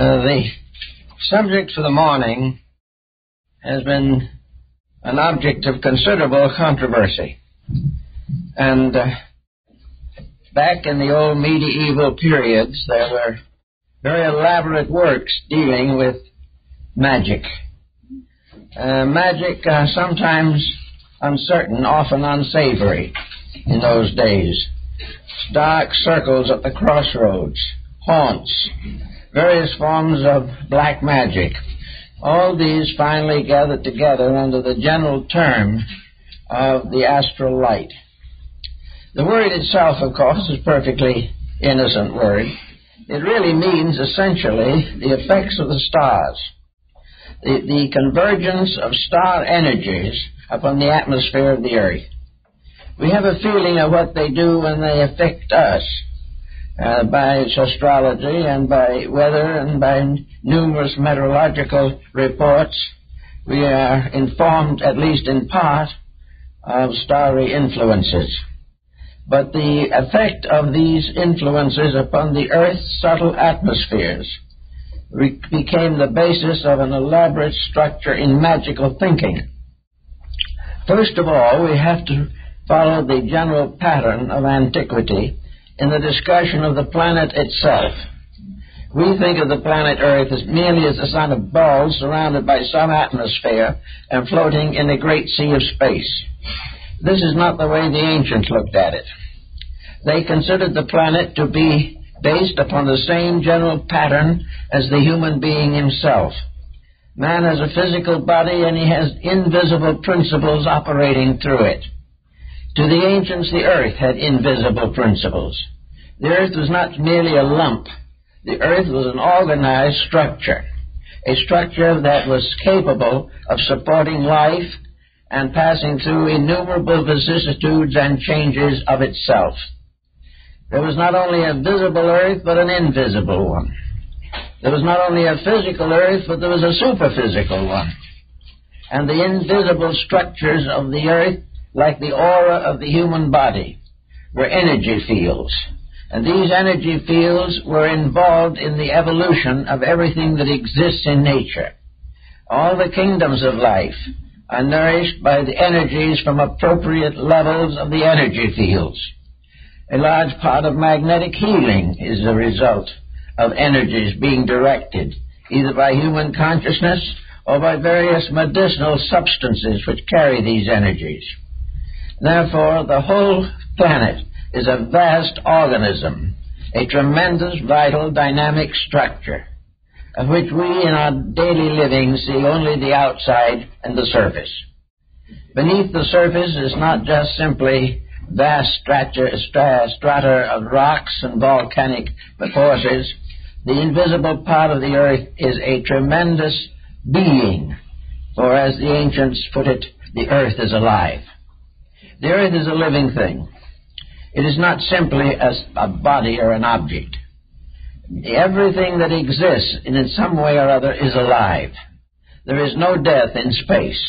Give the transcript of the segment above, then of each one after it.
The subject for the morning has been an object of considerable controversy. And back in the old medieval periods, there were very elaborate works dealing with magic. Magic, sometimes uncertain, often unsavory in those days. Dark circles at the crossroads, haunts, various forms of black magic. All these finally gathered together under the general term of the astral light. The word itself, of course, is a perfectly innocent word. It really means, essentially, the effects of the stars, the convergence of star energies upon the atmosphere of the earth. We have a feeling of what they do when they affect us by astrology and by weather and by numerous meteorological reports. We are informed, at least in part, of starry influences. But the effect of these influences upon the Earth's subtle atmospheres became the basis of an elaborate structure in magical thinking. First of all, we have to follow the general pattern of antiquity in the discussion of the planet itself. We think of the planet Earth as merely as a sun of balls surrounded by some atmosphere and floating in a great sea of space. This is not the way the ancients looked at it. They considered the planet to be based upon the same general pattern as the human being himself. Man has a physical body and he has invisible principles operating through it. To the ancients, the earth had invisible principles. The earth was not merely a lump. The earth was an organized structure, a structure that was capable of supporting life and passing through innumerable vicissitudes and changes of itself. There was not only a visible earth, but an invisible one. There was not only a physical earth, but there was a superphysical one. And the invisible structures of the earth, like the aura of the human body, were energy fields. And these energy fields were involved in the evolution of everything that exists in nature. All the kingdoms of life are nourished by the energies from appropriate levels of the energy fields. A large part of magnetic healing is the result of energies being directed, either by human consciousness or by various medicinal substances which carry these energies. Therefore, the whole planet is a vast organism, a tremendous vital dynamic structure, of which we in our daily living see only the outside and the surface. Beneath the surface is not just simply vast strata of rocks and volcanic forces. The invisible part of the earth is a tremendous being, or as the ancients put it, the earth is alive. The earth is a living thing. It is not simply a body or an object. Everything that exists in some way or other is alive. There is no death in space,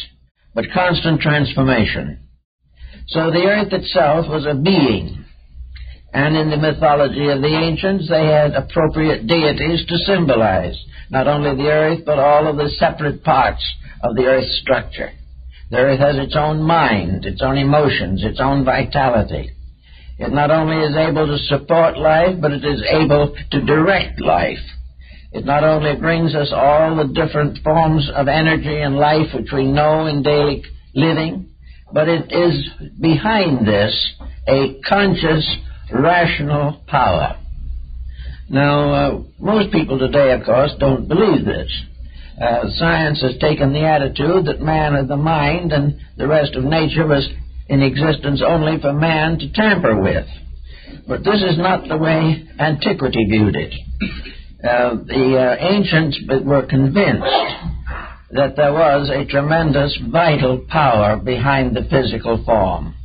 but constant transformation. So the earth itself was a being, and in the mythology of the ancients they had appropriate deities to symbolize not only the earth but all of the separate parts of the earth's structure. The earth has its own mind, its own emotions, its own vitality. It not only is able to support life, but it is able to direct life. It not only brings us all the different forms of energy and life which we know in daily living, but it is behind this a conscious, rational power. Now, most people today, of course, don't believe this. Science has taken the attitude that man is the mind and the rest of nature was in existence only for man to tamper with. But this is not the way antiquity viewed it. The ancients were convinced that there was a tremendous vital power behind the physical form.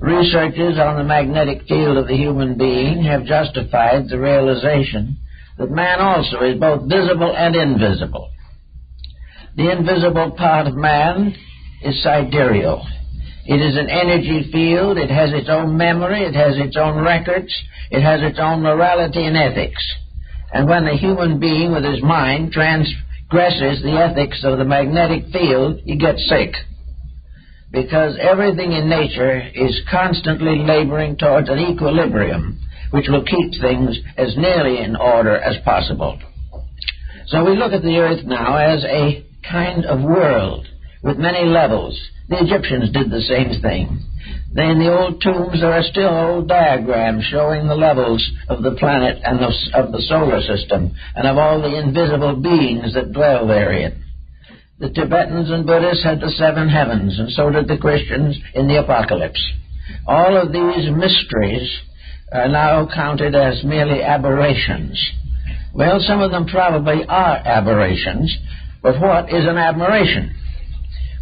Researchers on the magnetic field of the human being have justified the realization that man also is both visible and invisible. The invisible part of man is sidereal. It is an energy field. It has its own memory. It has its own records. It has its own morality and ethics. And when the human being with his mind transgresses the ethics of the magnetic field, he gets sick. Because everything in nature is constantly laboring towards an equilibrium, which will keep things as nearly in order as possible. So we look at the earth now as a kind of world with many levels. The Egyptians did the same thing. In the old tombs there are still old diagrams showing the levels of the planet and of the solar system and of all the invisible beings that dwell therein. The Tibetans and Buddhists had the seven heavens, and so did the Christians in the Apocalypse. All of these mysteries are now counted as merely aberrations. Well, some of them probably are aberrations, but what is an aberration?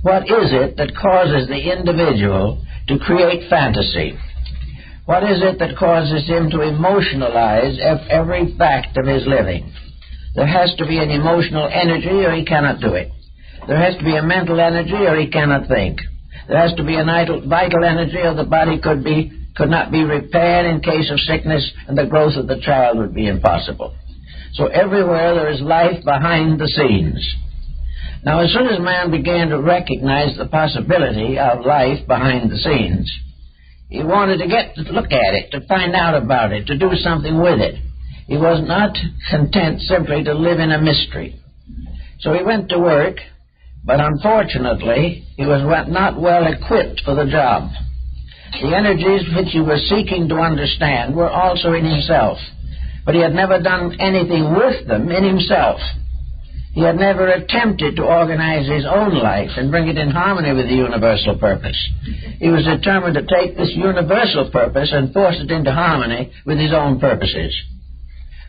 What is it that causes the individual to create fantasy? What is it that causes him to emotionalize every fact of his living? There has to be an emotional energy or he cannot do it. There has to be a mental energy or he cannot think. There has to be a vital energy or the body could not be repaired in case of sickness, and the growth of the child would be impossible. So everywhere there is life behind the scenes. Now, as soon as man began to recognize the possibility of life behind the scenes, he wanted to get to look at it, to find out about it, to do something with it. He was not content simply to live in a mystery. So he went to work, but unfortunately, he was not well equipped for the job. The energies which he was seeking to understand were also in himself, but he had never done anything with them in himself. He had never attempted to organize his own life and bring it in harmony with the universal purpose. He was determined to take this universal purpose and force it into harmony with his own purposes.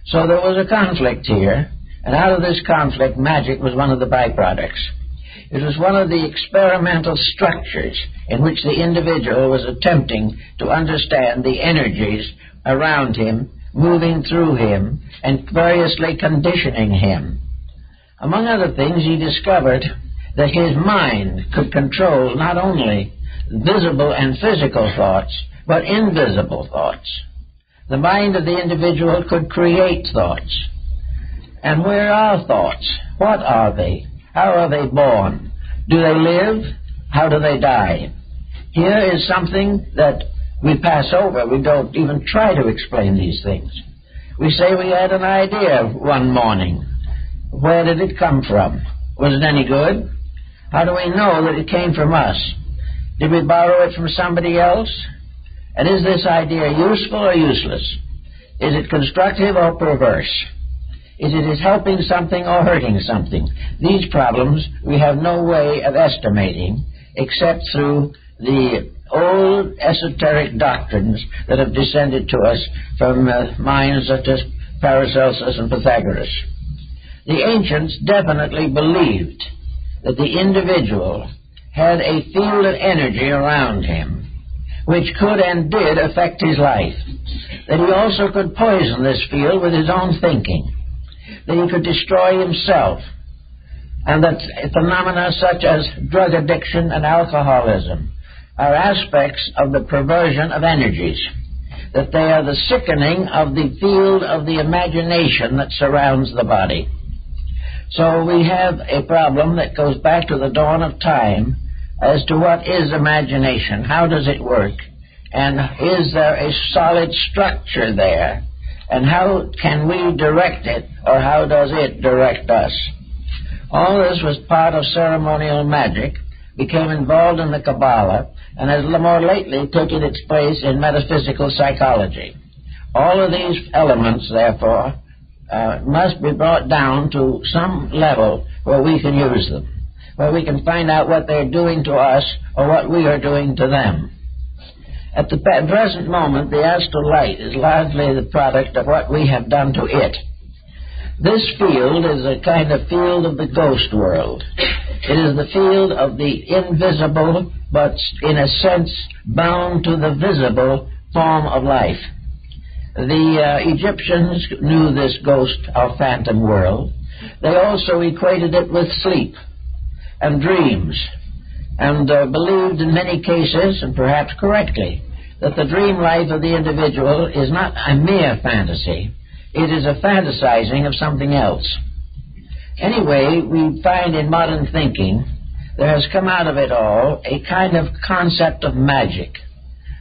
So there was a conflict here, and out of this conflict, magic was one of the byproducts. It was one of the experimental structures in which the individual was attempting to understand the energies around him, moving through him, and variously conditioning him. Among other things, he discovered that his mind could control not only visible and physical thoughts, but invisible thoughts. The mind of the individual could create thoughts. And where are thoughts? What are they? How are they born? Do they live? How do they die? Here is something that we pass over. We don't even try to explain these things. We say we had an idea one morning. Where did it come from? Was it any good? How do we know that it came from us? Did we borrow it from somebody else? And is this idea useful or useless? Is it constructive or perverse? Is it helping something or hurting something? These problems we have no way of estimating except through the old esoteric doctrines that have descended to us from minds such as Paracelsus and Pythagoras. The ancients definitely believed that the individual had a field of energy around him which could and did affect his life, that he also could poison this field with his own thinking, that he could destroy himself, and that phenomena such as drug addiction and alcoholism are aspects of the perversion of energies, that they are the sickening of the field of the imagination that surrounds the body. So we have a problem that goes back to the dawn of time as to what is imagination, how does it work, and is there a solid structure there, and how can we direct it, or how does it direct us? All this was part of ceremonial magic, became involved in the Kabbalah, and has more lately taken its place in metaphysical psychology. All of these elements, therefore, must be brought down to some level where we can use them, where we can find out what they're doing to us or what we are doing to them. At the present moment, the astral light is largely the product of what we have done to it. This field is a kind of field of the ghost world. It is the field of the invisible, but in a sense bound to the visible form of life. The Egyptians knew this ghost or phantom world. They also equated it with sleep and dreams, and believed in many cases, and perhaps correctly, that the dream life of the individual is not a mere fantasy. It is a fantasizing of something else. Anyway, we find in modern thinking there has come out of it all a kind of concept of magic.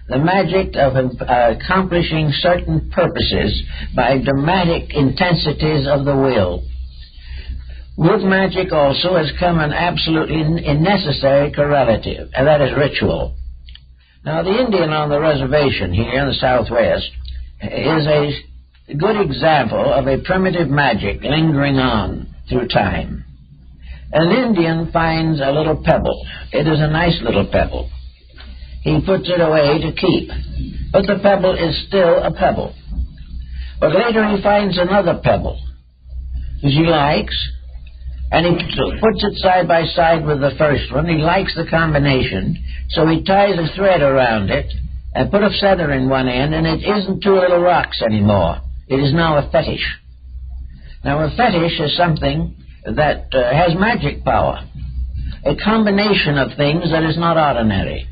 The magic of accomplishing certain purposes by dramatic intensities of the will. With magic also has come an absolutely necessary correlative, and that is ritual. Now, the Indian on the reservation here in the Southwest is a good example of a primitive magic lingering on through time. An Indian finds a little pebble. It is a nice little pebble. He puts it away to keep, but the pebble is still a pebble. But later he finds another pebble which he likes, and he puts it side by side with the first one. He likes the combination, so he ties a thread around it and put a feather in one end, and it isn't two little rocks anymore. It is now a fetish. Now, a fetish is something that has magic power, a combination of things that is not ordinary.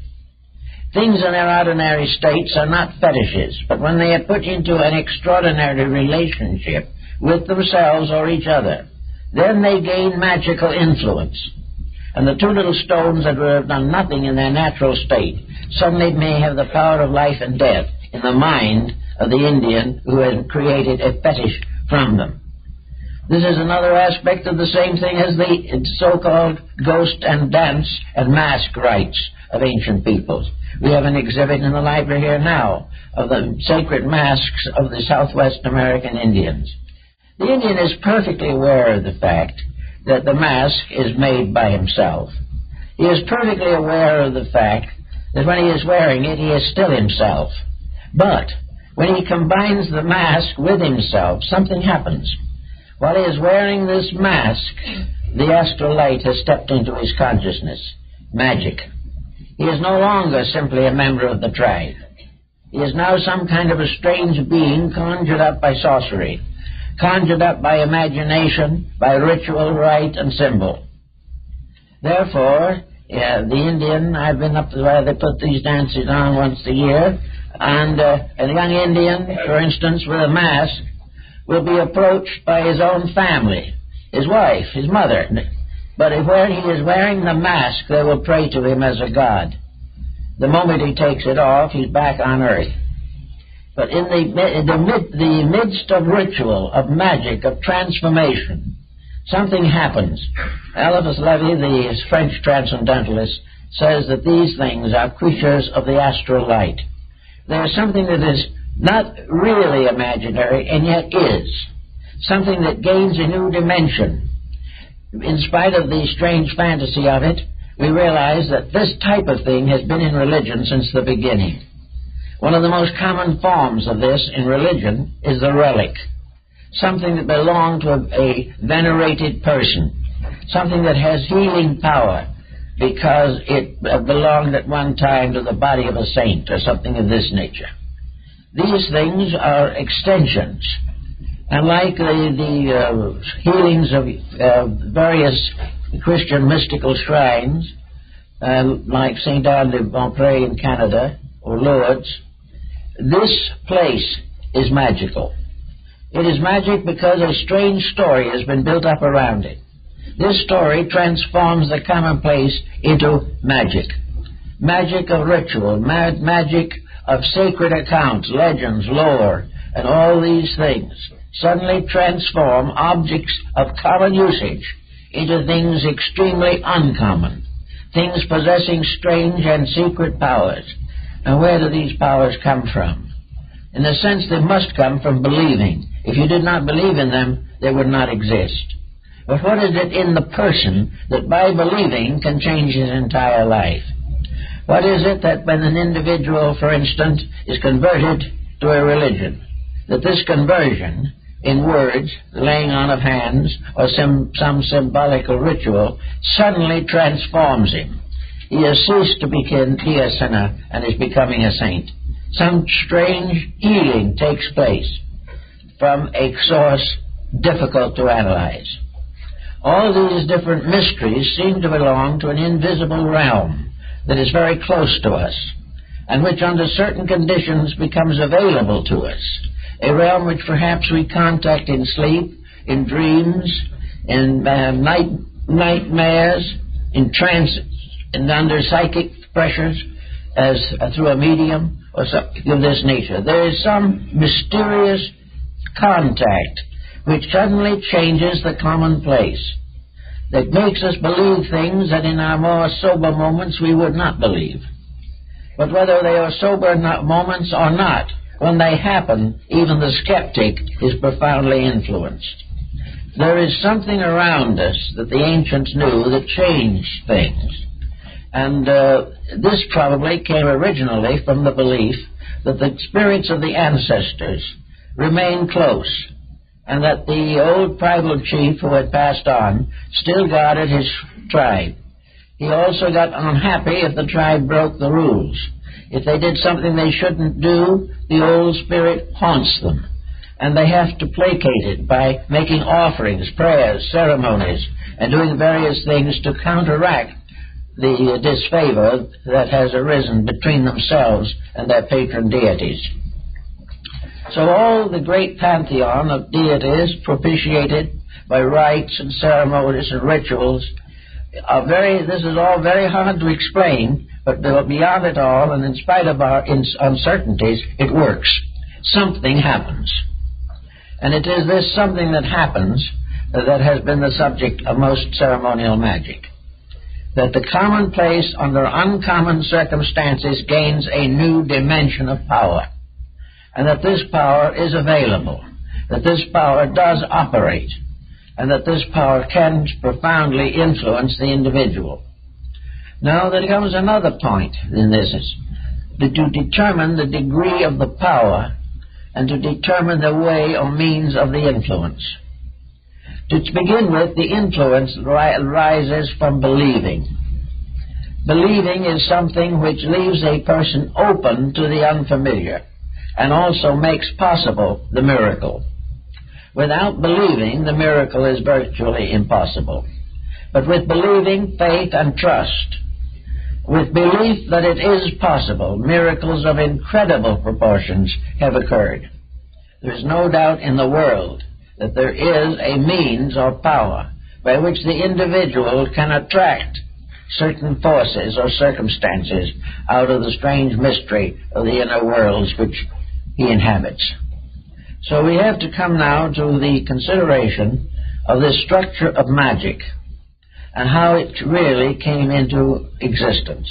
Things in their ordinary states are not fetishes, but when they are put into an extraordinary relationship with themselves or each other, then they gain magical influence. And the two little stones that would have done nothing in their natural state suddenly may have the power of life and death in the mind of the Indian who has created a fetish from them. This is another aspect of the same thing as the so-called ghost and dance and mask rites of ancient peoples. We have an exhibit in the library here now of the sacred masks of the Southwest American Indians. The Indian is perfectly aware of the fact that the mask is made by himself. He is perfectly aware of the fact that when he is wearing it, he is still himself. But when he combines the mask with himself, something happens. While he is wearing this mask, the astral light has stepped into his consciousness. Magic. He is no longer simply a member of the tribe. He is now some kind of a strange being conjured up by sorcery, conjured up by imagination, by ritual, rite, and symbol. Therefore, the Indian, I've been up to where they put these dances on once a year, and a young Indian, for instance, with a mask, will be approached by his own family, his wife, his mother. But if when he is wearing the mask, they will pray to him as a god. The moment he takes it off, he's back on earth. But in the midst of ritual, of magic, of transformation, something happens. Eliphas Levy, the French transcendentalist, says that these things are creatures of the astral light. There's something that is not really imaginary, and yet is. Something that gains a new dimension. In spite of the strange fantasy of it, we realize that this type of thing has been in religion since the beginning. One of the most common forms of this in religion is the relic. Something that belonged to a venerated person. Something that has healing power because it belonged at one time to the body of a saint or something of this nature. These things are extensions. And like the healings of various Christian mystical shrines, like Sainte-Anne-de-Beaupré in Canada, or Lourdes, this place is magical. It is magic because a strange story has been built up around it. This story transforms the commonplace into magic. Magic of ritual, magic of sacred accounts, legends, lore, and all these things suddenly transform objects of common usage into things extremely uncommon, things possessing strange and secret powers. Now, where do these powers come from? In a sense, they must come from believing. If you did not believe in them, they would not exist. But what is it in the person that by believing can change his entire life? What is it that when an individual, for instance, is converted to a religion, that this conversion, in words, laying on of hands, or some symbolical ritual, suddenly transforms him? He has ceased to be a sinner and is becoming a saint. Some strange healing takes place from a source difficult to analyze. All these different mysteries seem to belong to an invisible realm that is very close to us, and which under certain conditions becomes available to us a realm which perhaps we contact in sleep, in dreams, in nightmares, in transits, and under psychic pressures, as through a medium or something of this nature. There is some mysterious contact which suddenly changes the commonplace, that makes us believe things that in our more sober moments we would not believe. But whether they are sober moments or not, when they happen, even the skeptic is profoundly influenced. There is something around us that the ancients knew that changed things. And this probably came originally from the belief that the spirits of the ancestors remain close, and that the old tribal chief who had passed on still guarded his tribe. He also got unhappy if the tribe broke the rules. If they did something they shouldn't do, the old spirit haunts them, and they have to placate it by making offerings, prayers, ceremonies, and doing various things to counteract the disfavor that has arisen between themselves and their patron deities. So all the great pantheon of deities propitiated by rites and ceremonies and rituals are this is all very hard to explain, but beyond it all, and in spite of our uncertainties, it works. Something happens. And it is this something that happens that has been the subject of most ceremonial magic. That the commonplace under uncommon circumstances gains a new dimension of power, and that this power is available, that this power does operate, and that this power can profoundly influence the individual. Now there comes another point in this, is to determine the degree of the power and to determine the way or means of the influence. To begin with, the influence arises from believing. Believing is something which leaves a person open to the unfamiliar, and also makes possible the miracle. Without believing, the miracle is virtually impossible. But with believing, faith, and trust, with belief that it is possible, miracles of incredible proportions have occurred. There is no doubt in the world that there is a means or power by which the individual can attract certain forces or circumstances out of the strange mystery of the inner worlds which he inhabits. So we have to come now to the consideration of this structure of magic and how it really came into existence.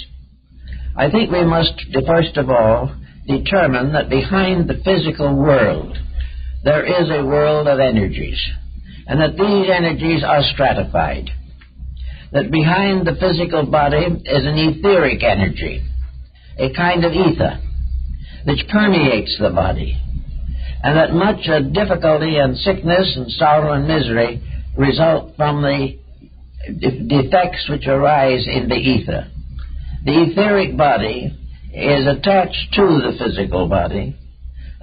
I think we must, first of all, determine that behind the physical world there is a world of energies, and that these energies are stratified. That behind the physical body is an etheric energy, a kind of ether, which permeates the body, and that much of difficulty and sickness and sorrow and misery result from the defects which arise in the ether. The etheric body is attached to the physical body,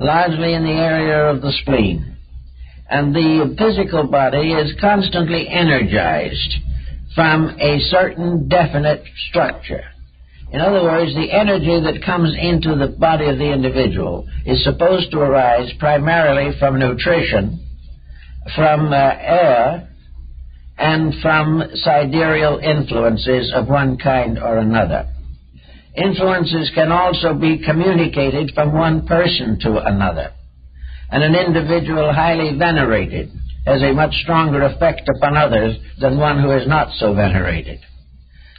largely in the area of the spleen, and the physical body is constantly energized from a certain definite structure. In other words, the energy that comes into the body of the individual is supposed to arise primarily from nutrition, from air, and from sidereal influences of one kind or another. Influences can also be communicated from one person to another, and an individual highly venerated has a much stronger effect upon others than one who is not so venerated.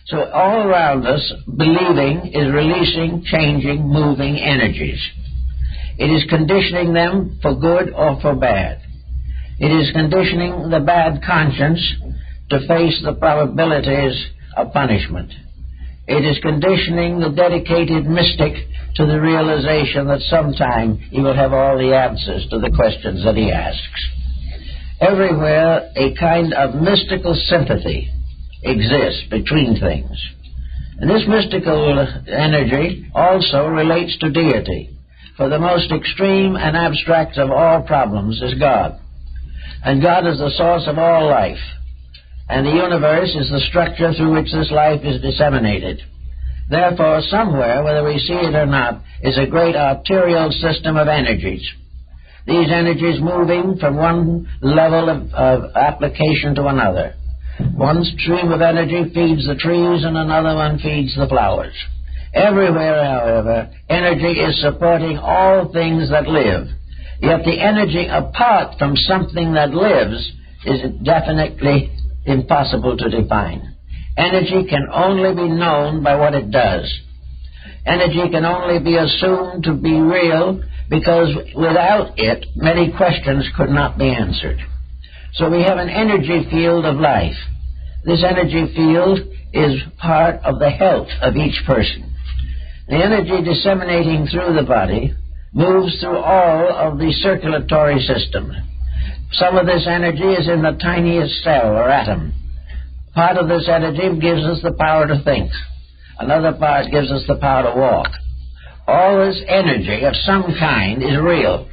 So all around us, believing is releasing, changing, moving energies. It is conditioning them for good or for bad. It is conditioning the bad conscience to face the probabilities of punishment. It is conditioning the dedicated mystic to the realization that sometime he will have all the answers to the questions that he asks. Everywhere a kind of mystical sympathy exists between things. And this mystical energy also relates to deity, for the most extreme and abstract of all problems is God. And God is the source of all life, and the universe is the structure through which this life is disseminated. Therefore, somewhere, whether we see it or not, is a great arterial system of energies, these energies moving from one level of application to another. One stream of energy feeds the trees and another one feeds the flowers. Everywhere, however, energy is supporting all things that live. Yet the energy apart from something that lives is definitely impossible to define. Energy can only be known by what it does. Energy can only be assumed to be real because without it, many questions could not be answered. So we have an energy field of life. This energy field is part of the health of each person. The energy disseminating through the body moves through all of the circulatory system. Some of this energy is in the tiniest cell or atom. Part of this energy gives us the power to think. Another part gives us the power to walk. All this energy of some kind is real.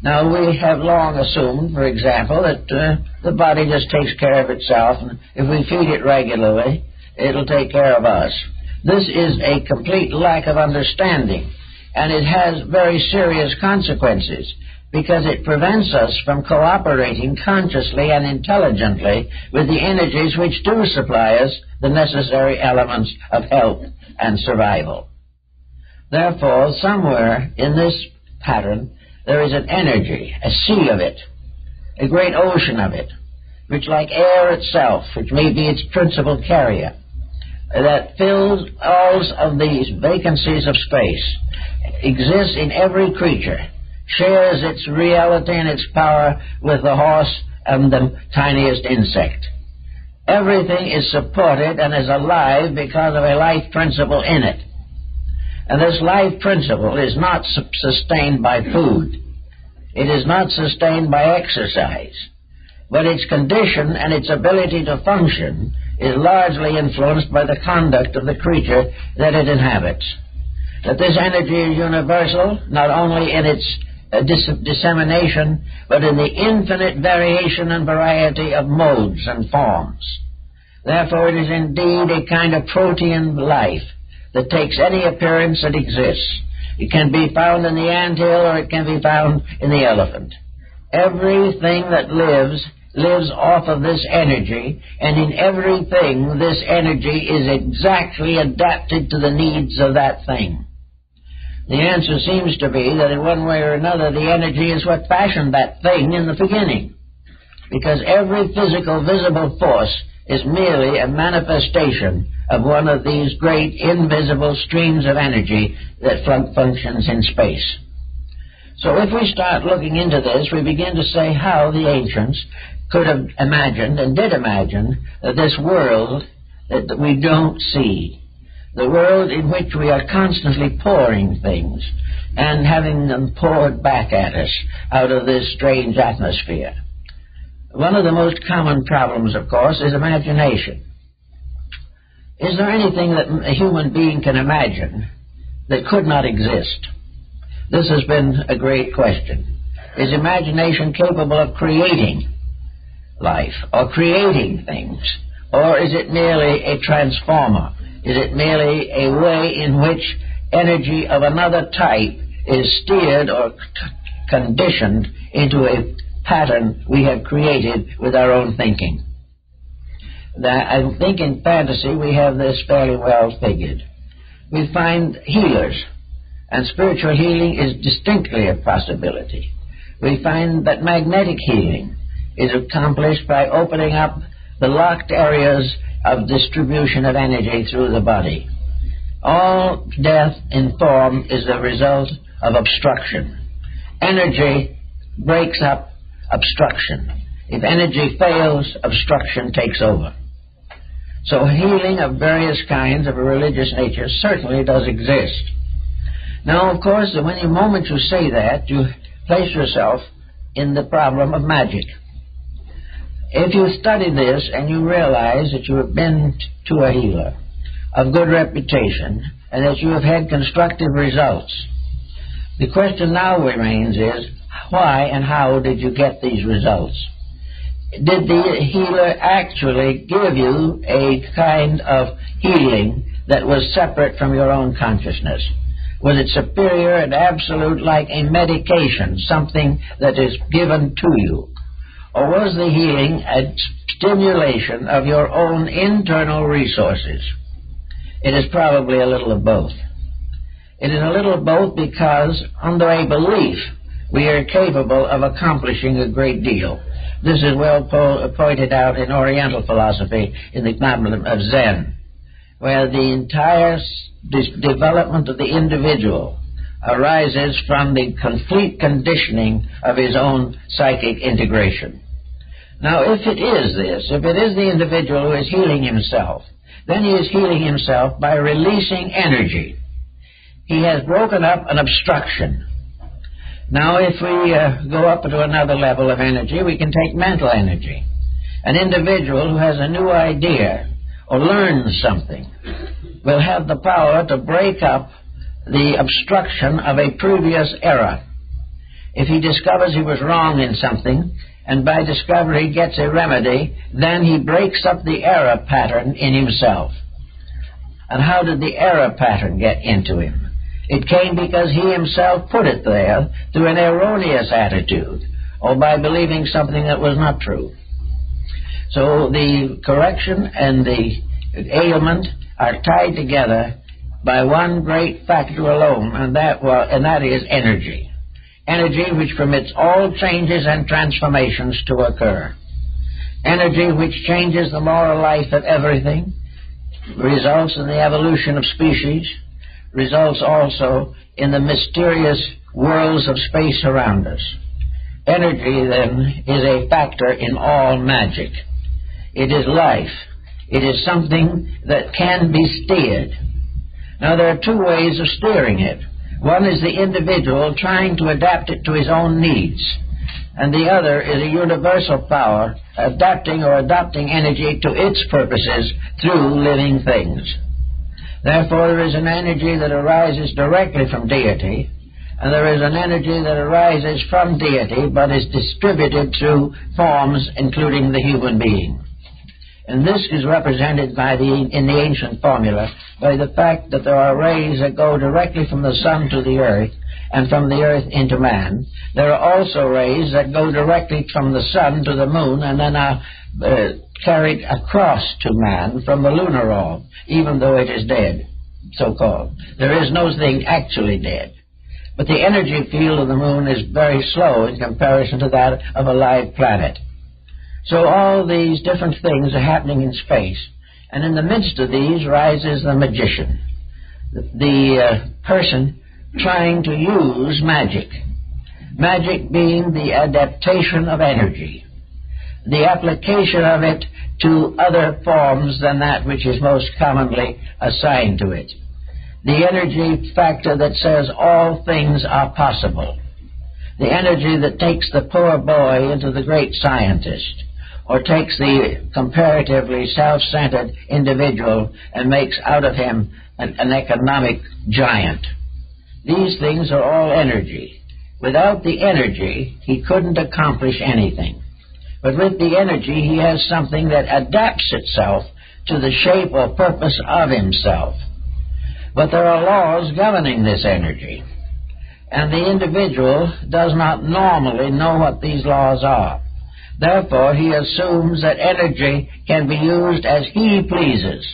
Now, we have long assumed, for example, that the body just takes care of itself, and if we feed it regularly, it'll take care of us. This is a complete lack of understanding, and it has very serious consequences because it prevents us from cooperating consciously and intelligently with the energies which do supply us the necessary elements of health and survival. Therefore, somewhere in this pattern, there is an energy, a sea of it, a great ocean of it, which like air itself, which may be its principal carrier, that fills all of these vacancies of space, exists in every creature, shares its reality and its power with the horse and the tiniest insect. Everything is supported and is alive because of a life principle in it. And this life principle is not sustained by food. It is not sustained by exercise. But its condition and its ability to function is largely influenced by the conduct of the creature that it inhabits. That this energy is universal, not only in its dissemination, but in the infinite variation and variety of modes and forms. Therefore, it is indeed a kind of protean life that takes any appearance that exists. It can be found in the anthill or it can be found in the elephant. Everything that lives off of this energy, and in everything this energy is exactly adapted to the needs of that thing. The answer seems to be that in one way or another the energy is what fashioned that thing in the beginning, because every physical visible force is merely a manifestation of one of these great invisible streams of energy that functions in space. So if we start looking into this, we begin to say how the ancients could have imagined and did imagine that this world that we don't see, the world in which we are constantly pouring things and having them poured back at us out of this strange atmosphere. One of the most common problems, of course, is imagination. Is there anything that a human being can imagine that could not exist? This has been a great question. Is imagination capable of creating life or creating things? Or is it merely a transformer? Is it merely a way in which energy of another type is steered or conditioned into a pattern we have created with our own thinking? I think in fantasy we have this fairly well figured. We find healers, and spiritual healing is distinctly a possibility. We find that magnetic healing is accomplished by opening up the locked areas of distribution of energy through the body. All death in form is the result of obstruction. Energy breaks up obstruction. If energy fails, obstruction takes over. So healing of various kinds of a religious nature certainly does exist. Now, of course, the moment you say that, you place yourself in the problem of magic. If you study this and you realize that you have been to a healer of good reputation and that you have had constructive results, the question now remains is, why and how did you get these results? Did the healer actually give you a kind of healing that was separate from your own consciousness? with its superior and absolute, like a medication, something that is given to you? Or was the healing a stimulation of your own internal resources? It is probably a little of both. It is a little of both because, under a belief, we are capable of accomplishing a great deal. This is well pointed out in Oriental philosophy in the problem of Zen, where the entire development of the individual arises from the complete conditioning of his own psychic integration. Now, if it is this, if it is the individual who is healing himself, then he is healing himself by releasing energy. He has broken up an obstruction. Now, if we go up to another level of energy, we can take mental energy. An individual who has a new idea or learns something will have the power to break up the obstruction of a previous error. If he discovers he was wrong in something, and by discovery gets a remedy, then he breaks up the error pattern in himself. And how did the error pattern get into him? It came because he himself put it there through an erroneous attitude, or by believing something that was not true. So the correction and the ailment are tied together by one great factor alone, and that is energy. Energy which permits all changes and transformations to occur. Energy which changes the moral life of everything, results in the evolution of species, results also in the mysterious worlds of space around us. Energy, then, is a factor in all magic. It is life. It is something that can be steered. Now, there are two ways of steering it. One is the individual trying to adapt it to his own needs, and the other is a universal power adopting energy to its purposes through living things. Therefore, there is an energy that arises directly from deity, and there is an energy that arises from deity but is distributed through forms, including the human being. And this is represented in the ancient formula by the fact that there are rays that go directly from the sun to the earth and from the earth into man. There are also rays that go directly from the sun to the moon and then are carried across to man from the lunar orb, even though it is dead, so-called. There is no thing actually dead. But the energy field of the moon is very slow in comparison to that of a live planet. So all these different things are happening in space, and in the midst of these rises the magician, the person trying to use magic. Magic being the adaptation of energy, the application of it to other forms than that which is most commonly assigned to it. The energy factor that says all things are possible. The energy that takes the poor boy into the great scientist, or takes the comparatively self-centered individual and makes out of him an economic giant. These things are all energy. Without the energy, he couldn't accomplish anything. But with the energy, he has something that adapts itself to the shape or purpose of himself. But there are laws governing this energy, and the individual does not normally know what these laws are. Therefore, he assumes that energy can be used as he pleases.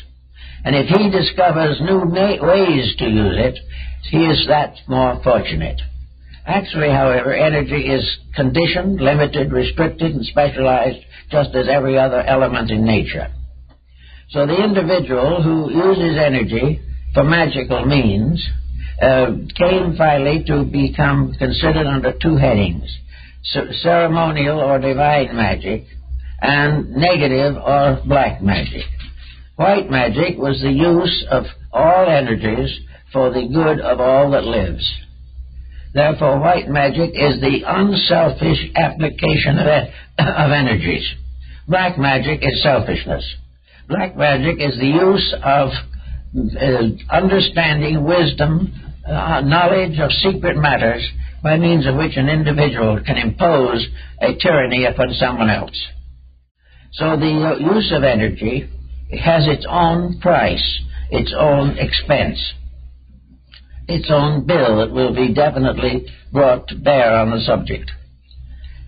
And if he discovers new ways to use it, he is that more fortunate. Actually, however, energy is conditioned, limited, restricted, and specialized, just as every other element in nature. So the individual who uses energy for magical means came finally to become considered under two headings: ceremonial or divine magic, and negative or black magic. White magic was the use of all energies for the good of all that lives. Therefore, white magic is the unselfish application of energies. Black magic is selfishness. Black magic is the use of understanding, wisdom, knowledge of secret matters, by means of which an individual can impose a tyranny upon someone else. So the use of energy has its own price, its own expense. its own bill that will be definitely brought to bear on the subject.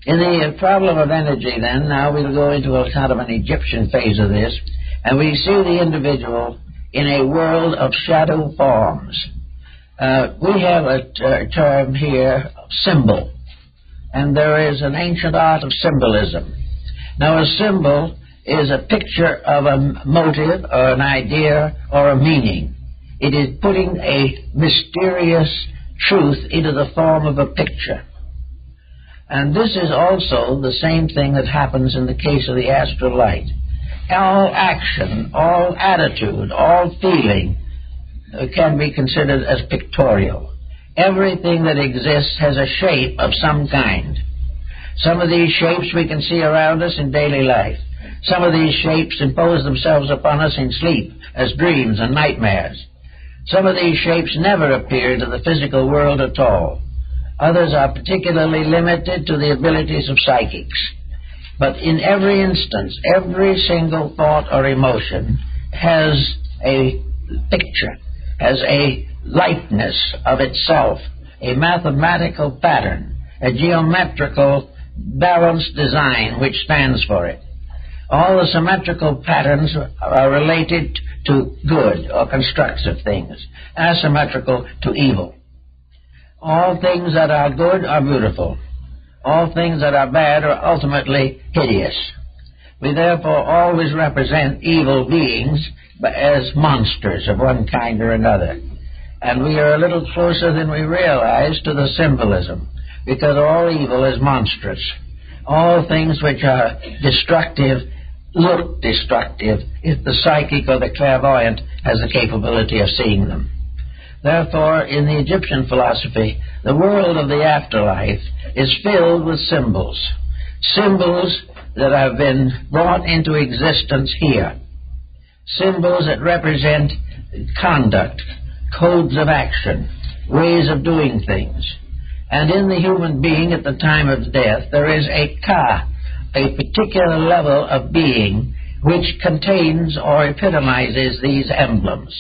In the problem of energy, then, now we'll go into a kind of an Egyptian phase of this, and we see the individual in a world of shadow forms. We have a term here, symbol, and there is an ancient art of symbolism. Now, a symbol is a picture of a motive or an idea or a meaning. It is putting a mysterious truth into the form of a picture. And this is also the same thing that happens in the case of the astral light. All action, all attitude, all feeling can be considered as pictorial. Everything that exists has a shape of some kind. Some of these shapes we can see around us in daily life. Some of these shapes impose themselves upon us in sleep, as dreams and nightmares. Some of these shapes never appear to the physical world at all. Others are particularly limited to the abilities of psychics. But in every instance, every single thought or emotion has a picture, has a likeness of itself, a mathematical pattern, a geometrical balanced design which stands for it. All the symmetrical patterns are related to good or constructive things, asymmetrical to evil. All things that are good are beautiful. All things that are bad are ultimately hideous. We therefore always represent evil beings as monsters of one kind or another. And we are a little closer than we realize to the symbolism, because all evil is monstrous. All things which are destructive look destructive if the psychic or the clairvoyant has the capability of seeing them. Therefore, in the Egyptian philosophy, the world of the afterlife is filled with symbols. Symbols that have been brought into existence here. Symbols that represent conduct, codes of action, ways of doing things. And in the human being at the time of death, there is a ka, a particular level of being, which contains or epitomizes these emblems.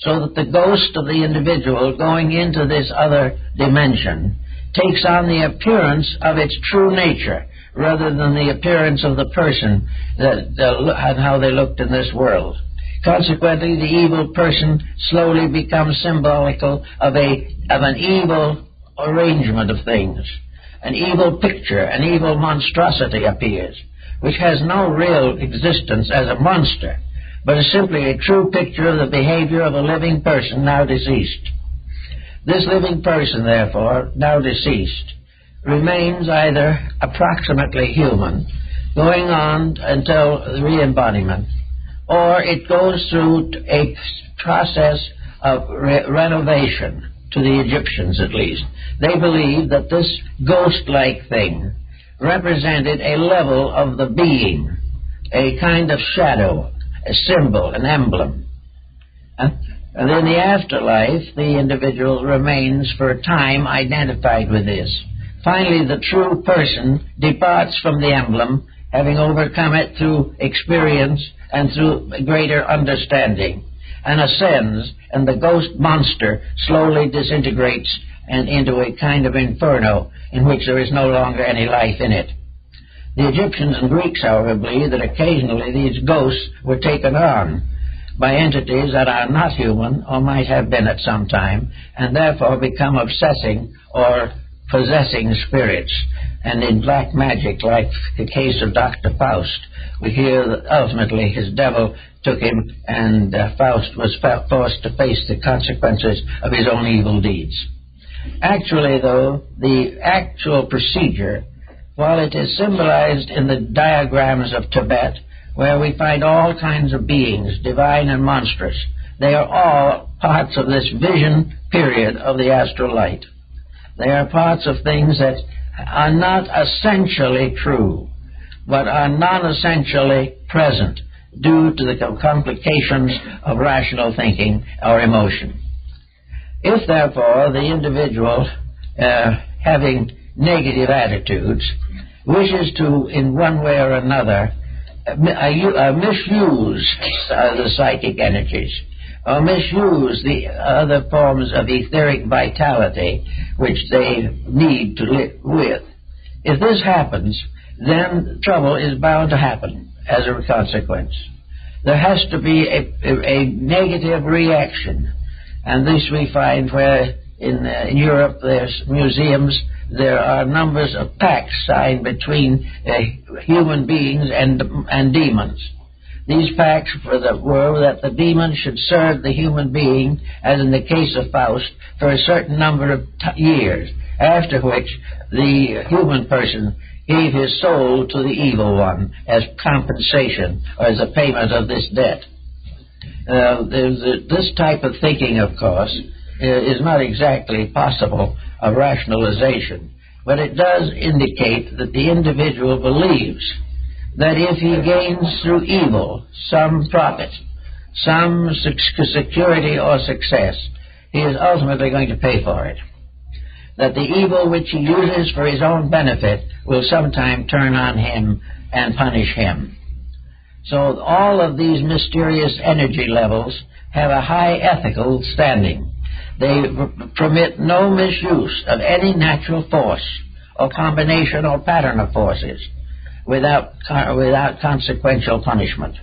So that the ghost of the individual going into this other dimension takes on the appearance of its true nature, rather than the appearance of the person and how they looked in this world. Consequently, the evil person slowly becomes symbolical of an evil arrangement of things. An evil picture, an evil monstrosity appears, which has no real existence as a monster, but is simply a true picture of the behavior of a living person now deceased. This living person, therefore, now deceased, remains either approximately human, going on until re-embodiment, or it goes through a process of renovation. To the Egyptians, at least. They believed that this ghost-like thing represented a level of the being, a kind of shadow, a symbol, an emblem. And in the afterlife, the individual remains for a time identified with this. Finally, the true person departs from the emblem, having overcome it through experience and through greater understanding, and ascends, and the ghost monster slowly disintegrates and into a kind of inferno in which there is no longer any life in it. The Egyptians and Greeks, however, believe that occasionally these ghosts were taken on by entities that are not human or might have been at some time, and therefore become obsessing or possessing spirits. And in black magic, like the case of Dr. Faust, we hear that ultimately his devil took him, and Faust was forced to face the consequences of his own evil deeds. Actually, though, the actual procedure, while it is symbolized in the diagrams of Tibet, where we find all kinds of beings, divine and monstrous, they are all parts of this vision period of the astral light. They are parts of things that are not essentially true, but are non-essentially present, due to the complications of rational thinking or emotion. If, therefore, the individual, having negative attitudes, wishes to, in one way or another, misuse the psychic energies, or misuse the other forms of etheric vitality which they need to live with. If this happens, then trouble is bound to happen as a consequence. There has to be a negative reaction, and this we find where in Europe there's museums, there are numbers of pacts signed between human beings and demons. These pacts were that the demon should serve the human being, as in the case of Faust, for a certain number of years, after which the human person gave his soul to the evil one as compensation or as a payment of this debt. This type of thinking, of course, is not exactly possible of rationalization, but it does indicate that the individual believes that if he gains through evil some profit, some security or success, he is ultimately going to pay for it. That the evil which he uses for his own benefit will sometime turn on him and punish him. So all of these mysterious energy levels have a high ethical standing. They permit no misuse of any natural force or combination or pattern of forces without consequential punishment.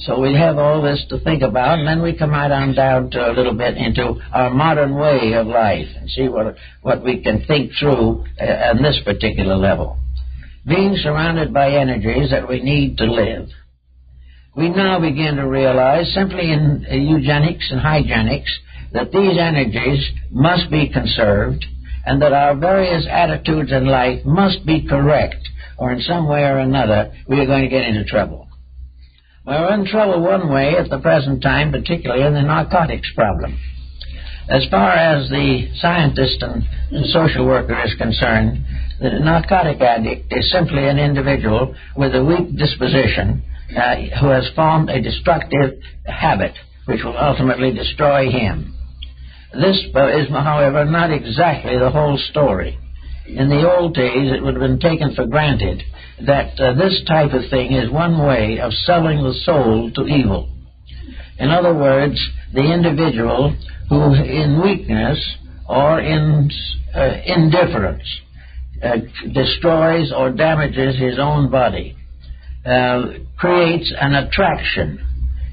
So we have all this to think about, and then we come right on down to a little bit into our modern way of life and see what we can think through on this particular level. Being surrounded by energies that we need to live, we now begin to realize simply in eugenics and hygienics that these energies must be conserved, and that our various attitudes in life must be correct, or in some way or another we are going to get into trouble. We're in trouble one way at the present time, particularly in the narcotics problem. As far as the scientist and social worker is concerned, the narcotic addict is simply an individual with a weak disposition who has formed a destructive habit which will ultimately destroy him. This is, however, not exactly the whole story. In the old days, it would have been taken for granted that this type of thing is one way of selling the soul to evil. In other words, the individual who in weakness or in indifference destroys or damages his own body, creates an attraction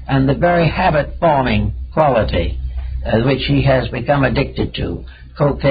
and the very habit-forming quality which he has become addicted to, cocaine.